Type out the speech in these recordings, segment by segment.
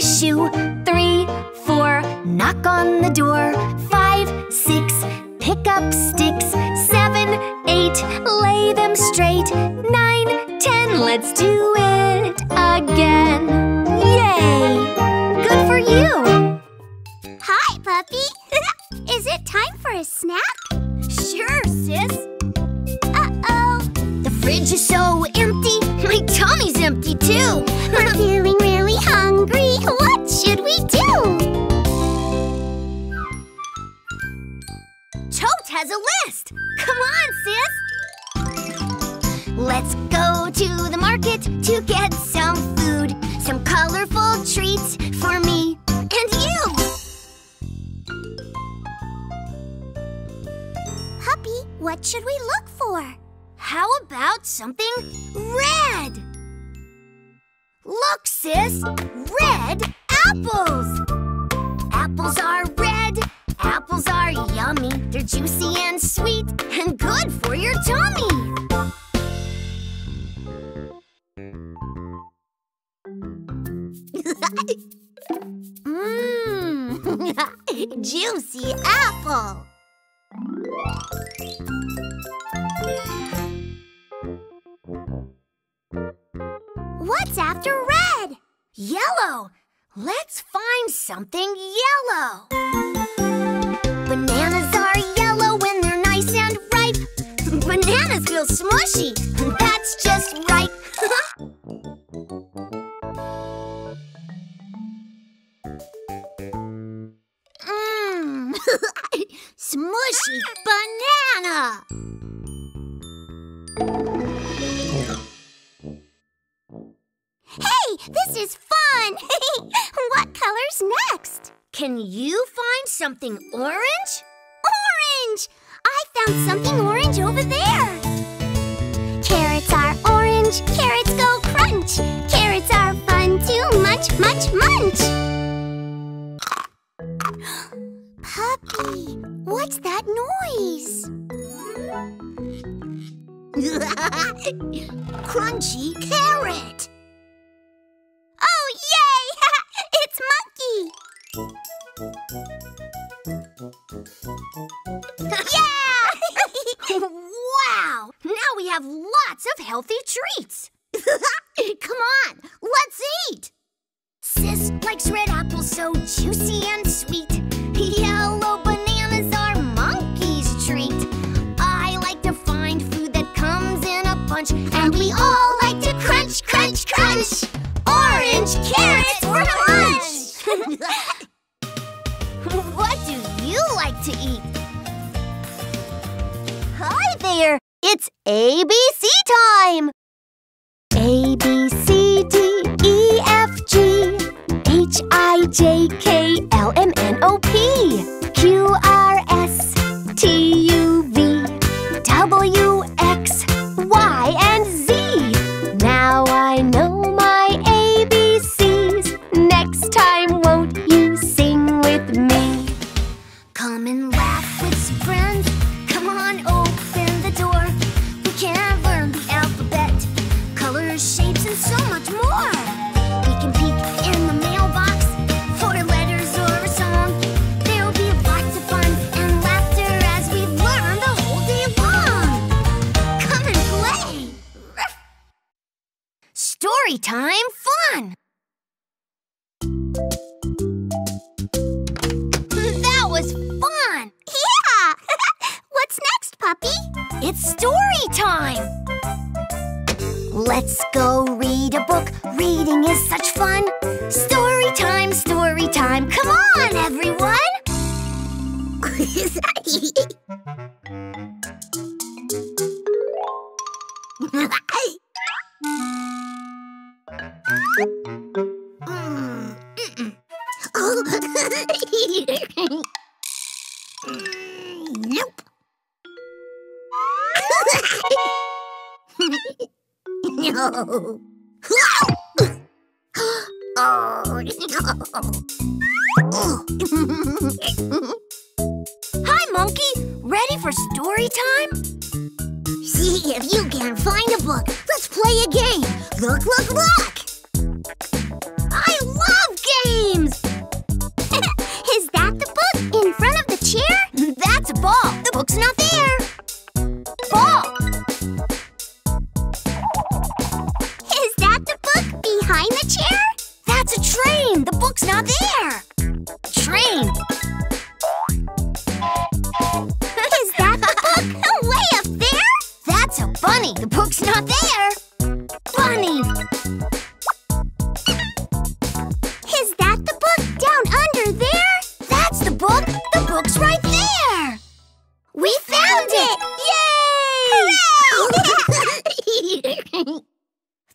shoe. 3, 4, knock on the door. 5, 6, pick up sticks. 7, 8, lay them straight. 9, 10, let's do it again. Yay! Good for you! Hi, puppy! Is it time for a snack? Sure, sis! The fridge is so empty, my tummy's empty too. We're feeling really hungry. What should we do? Tote has a list. Come on, sis. Let's go to the market to get some food, some colorful treats for me and you. Puppy, what should we look for? How about something red? Look, sis! Red apples! Apples are red, apples are yummy. They're juicy and sweet and good for your tummy. Mmm! Juicy apple! What's after red? Yellow. Let's find something yellow. Bananas are yellow when they're nice and ripe. Bananas feel smushy, and that's just right. Mmm, smushy banana. Hey, this is fun! What color's next? Can you find something orange? Orange! I found something orange over there! Carrots are orange, carrots go crunch. Carrots are fun to munch, munch, munch. Puppy, what's that noise? Crunchy carrot! Oh, yay! It's Monkey! Yeah! Wow! Now we have lots of healthy treats! Come on, let's eat! Sis likes red apples, so juicy and sweet. Yellow bananas are Monkey's treat. I like to find food that comes in a bunch, and we all like to crunch, crunch, crunch! Orange carrots for lunch! What do you like to eat? Hi there! It's ABC time! A, B, C, D, E, F, G, H, I, J, K, L, M, N, O, P, Q, R, S, T, U, V, W, X, Y, and Z. Now I know. Come and laugh with some friends. Come on, open the door. We can learn the alphabet, colors, shapes, and so much more. We can peek in the mailbox for letters or a song. There'll be lots of fun and laughter as we learn the whole day long. Come and play! Story time fun! Puppy? It's story time! Let's go read a book. Reading is such fun. Story time, story time. Come on, everyone! Nope. No. Oh, no. Hi, Monkey. Ready for story time? See if you can find a book. Let's play a game. Look, look, look. I love games. not there! Bunny! Is that the book down under there? That's the book! The book's right there! We found it! Yay! Hooray!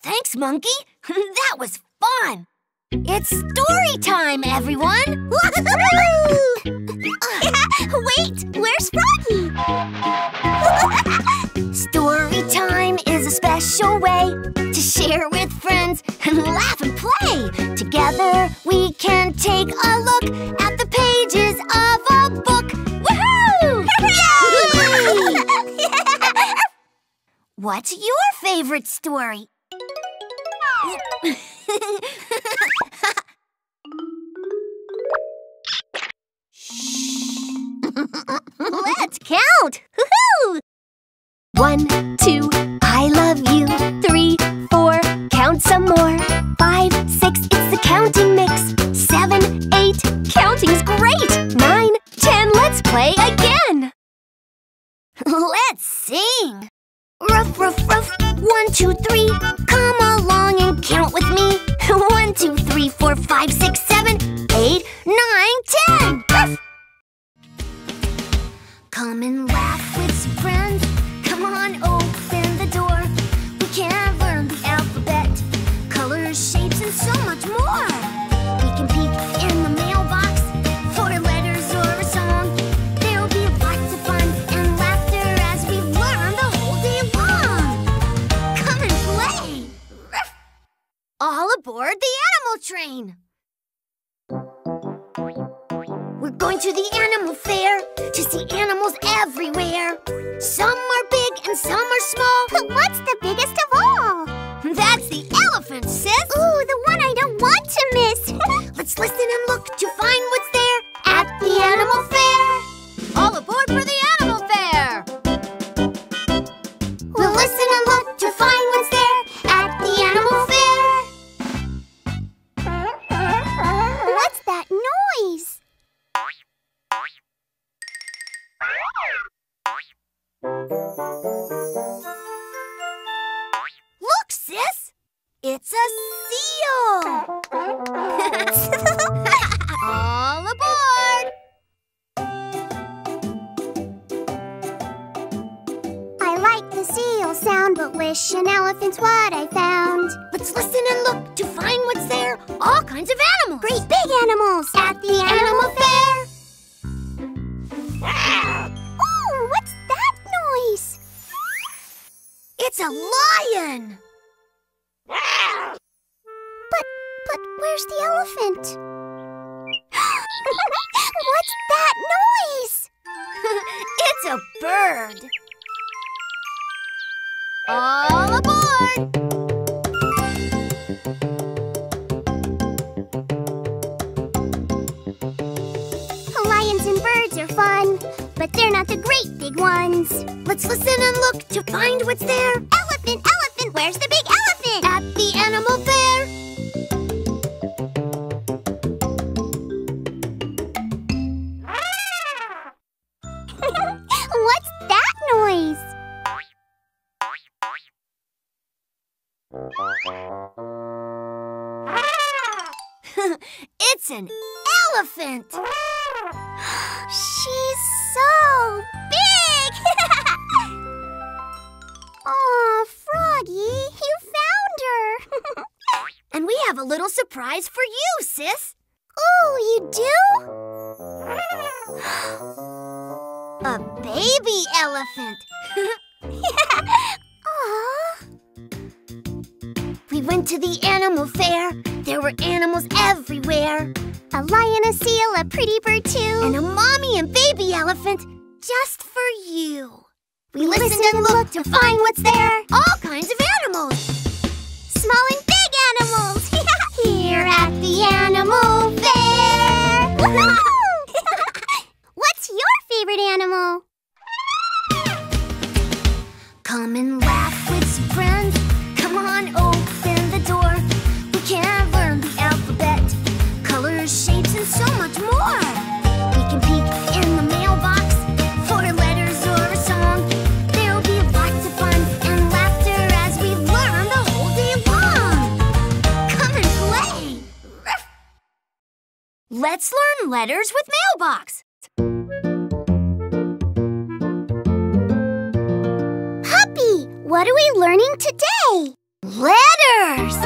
Thanks, Monkey! That was fun! It's story time, everyone! Wait, where's Froggy? Story time is a special way to share with friends and laugh and play. Together we can take a look at the pages of a book. Woohoo! Yay! What's your favorite story? Let's count! Woohoo! 1, 2, I love you. 3, 4, count some more. 5, 6, it's the counting mix. 7, 8, counting's great. 9, 10, let's play again. Let's sing. Ruff, ruff, ruff. 1, 2, 3, come along and count with me. 1, 2, 3, 4, 5, 6, 7, 8, 9, 10. Ruff. Come and laugh with some friends. Come on, open the door. We can learn the alphabet, colors, shapes, and so much more. We can peek in the mailbox for letters or a song. There'll be lots of fun and laughter as we learn the whole day long. Come and play! All aboard the animal train! We're going to the animal fair to see animals everywhere. Some are big and some are small. But what's the biggest of all? That's the elephant, sis. Ooh, the one I don't want to miss. Let's listen and look to find what's there at the animal fair. All aboard for the animal fair. We'll listen and look to find what's there at the animal fair. What's that noise? Look, sis! It's a seal! All aboard! I like the seal sound, but wish an elephant's what I found. Let's listen and look to find what's there. All kinds of animals! Great big animals! At the animal fair! Oh, what's that noise? It's a lion! But where's the elephant? What's that noise? It's a bird! All aboard! Lions and birds are fun, but they're not the great big ones. Let's listen and look to find what's there. Elephant, elephant, where's the big elephant? At the animal fair. What's that noise? It's an elephant. She's so big! Aw, Froggy, you found her! And we have a little surprise for you, sis! Ooh, you do? A baby elephant! Aw! We went to the animal fair. There were animals everywhere. A lion, a seal, a pretty bird too. And a mommy and baby elephant just for you. We listened and looked to find what's there. All kinds of animals. Small and big animals. Here at the animal fair. Woohoo! What's your favorite animal? Come and laugh with some friends. Come on, open the door. We can learn the alphabet, shapes, and so much more. We can peek in the mailbox for letters or a song. There'll be lots of fun and laughter as we Let's learn letters with mailbox. Puppy, what are we learning today? Letters!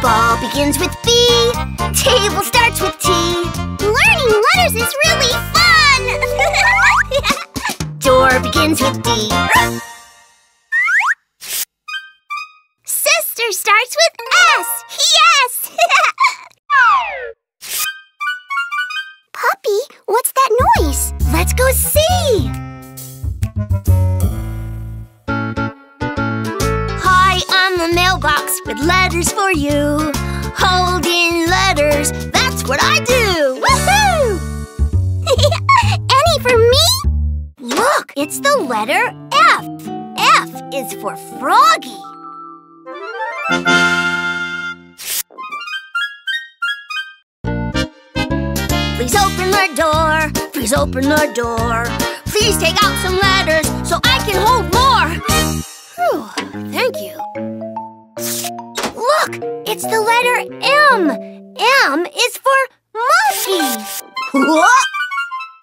Ball begins with B, table starts with T. Learning letters is really fun! Door begins with D. Sister starts with S! Yes! Puppy, what's that noise? Let's go see! Hi, I'm the mailbox with letters for you. Holding letters, that's what I do! Woohoo! Any for me? Look, it's the letter F. F is for Froggy. Please open the door, please open the door. Please take out some letters so I can hold more. Whew, thank you. Look, it's the letter M. M is for monkey. What?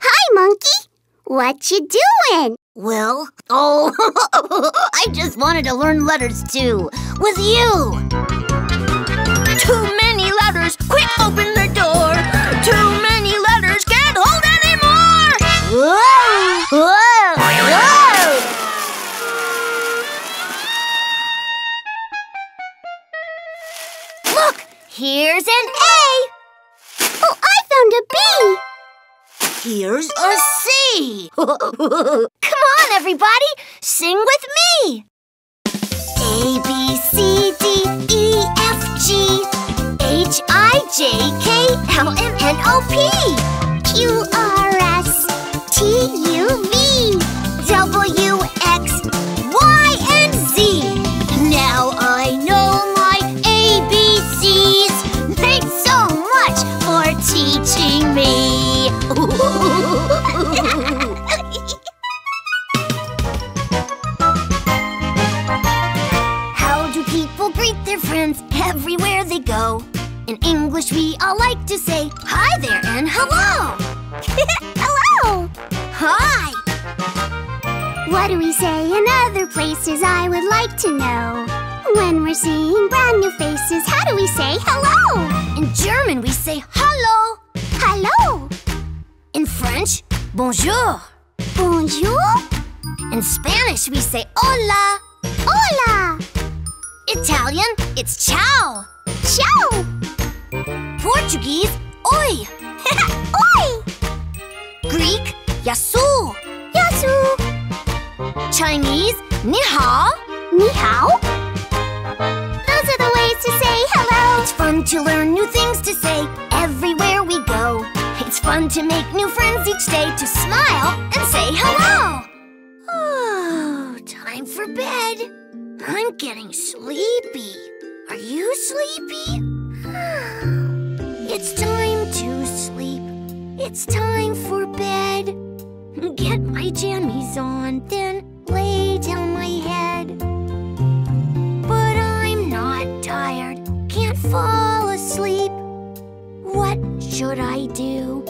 Hi, monkey. What you doing? Well, I just wanted to learn letters too, with you. Too many letters, quick open the door. Too many. Hold anymore! Whoa! Whoa! Whoa! Look! Here's an A! Oh, I found a B! Here's a C! Come on, everybody! Sing with me! A, B, C, D, E, F, G, H, I, J, K, L, M, N, O, P! Q, R, S, T, U, V, W, X, Y, and Z. Now I know my ABCs. Thanks so much for teaching me. How do people greet their friends everywhere they go? In English, we all like to say, hi there and hello! Hello! Hi! What do we say in other places? I would like to know. When we're seeing brand new faces, how do we say hello? In German, we say hallo. Hallo! In French, bonjour. Bonjour! In Spanish, we say hola. Hola! Italian, it's ciao. Ciao! Portuguese, oi! Oi! Greek, yasu! Yasu! Chinese, ni hao! Ni hao! Those are the ways to say hello! It's fun to learn new things to say everywhere we go. It's fun to make new friends each day, to smile and say hello! Oh, time for bed. I'm getting sleepy. Are you sleepy? It's time to sleep. It's time for bed. Get my jammies on, then lay down my head. But I'm not tired. Can't fall asleep. What should I do?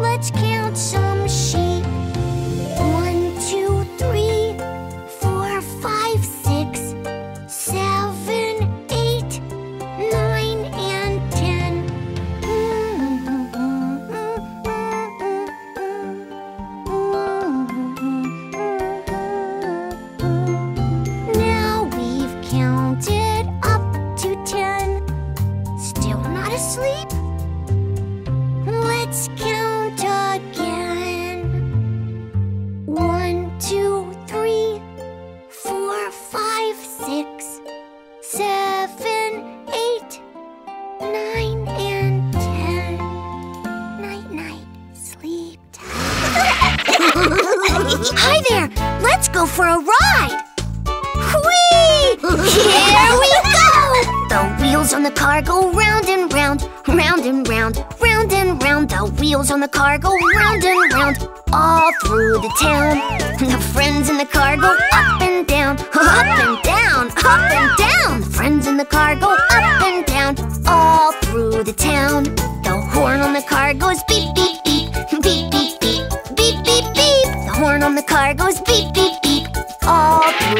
Let's count some sheep. 1, 2, 3, 4, 5, 6, 7, 8, 9, and 10. Now we've counted up to 10. Still not asleep? Let's count again. 1, 2, 3, 4, 5, 6, 7, 8, 9, and 10. Night, night, sleep time. Hi there! Let's go for a ride! Whee! Here we go! The wheels on the car go round and round, round and round, round and round. The wheels on the car go round and round, all through the town. The friends in the car go up and down, up and down, up and down. The friends in the car go up and down, all through the town.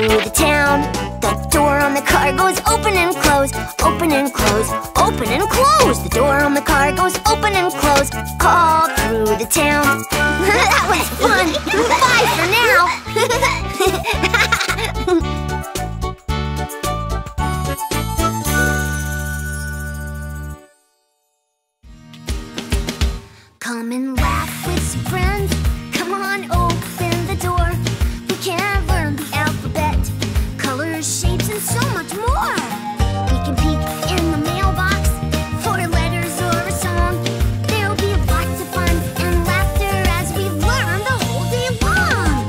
through the town. The door on the car goes open and close, open and close, open and close. The door on the car goes open and close, all through the town. That was fun! Bye for now! Come and laugh with some friends. Come on, open the door. We can learn the alphabet, colors, shapes, and so much more. We can peek in the mailbox for letters or a song. There'll be lots of fun and laughter as we learn the whole day long.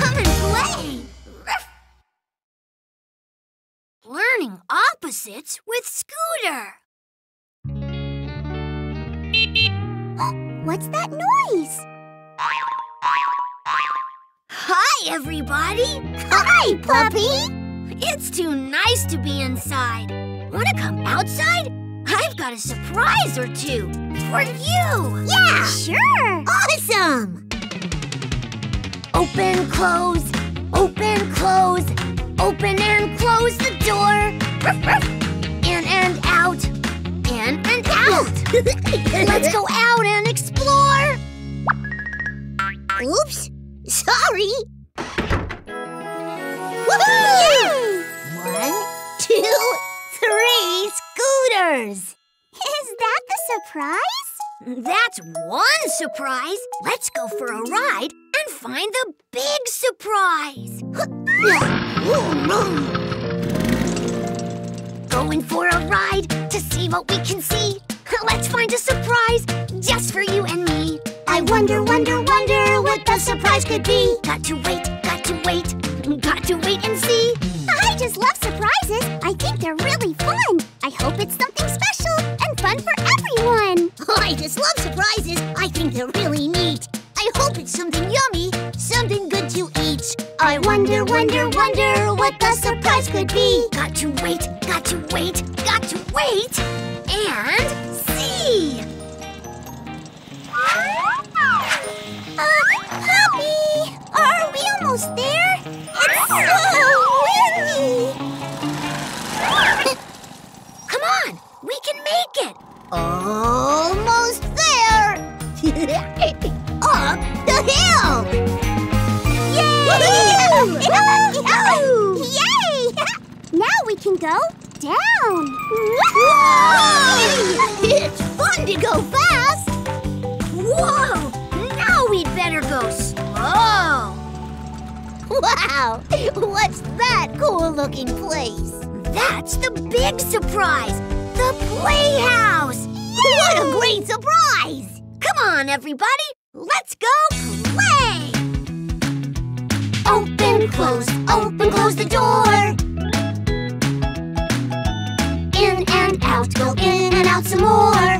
Come and play! Learning opposites with Scooter. What's that noise? Hi, everybody! Hi, Puppy! It's too nice to be inside. Want to come outside? I've got a surprise or two for you! Yeah! Sure! Awesome! Open, close, open, close, open and close the door. Ruff, ruff. In and out, in and out! Let's go out and explore! Oops! Sorry! Woohoo! 1, 2, 3 scooters! Is that the surprise? That's one surprise! Let's go for a ride and find the big surprise! Going for a ride to see what we can see. Let's find a surprise just for you and me. I wonder, wonder, wonder what the surprise could be. Got to wait, got to wait, got to wait and see. I just love surprises. I think they're really fun. I hope it's something special and fun for everyone. I just love surprises. I think they're really neat. I hope it's something yummy, something good to eat. I wonder, wonder, wonder what the surprise could be. Got to wait, got to wait, got to wait and see. Puppy! Are we almost there? It's so windy! Come on! We can make it! Almost there! Up the hill! Yay! Yay! Now we can go down! It's fun to go fast! Whoa! Now we'd better go slow! Wow! What's that cool-looking place? That's the big surprise! The playhouse! Yay! What a great surprise! Come on, everybody! Let's go play! Open, close the door! In and out, go in and out some more!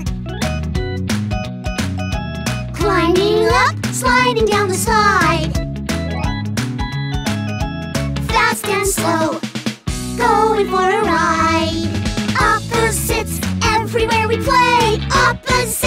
Climbing up, sliding down the slide. Fast and slow, going for a ride. Opposites, everywhere we play. Opposites.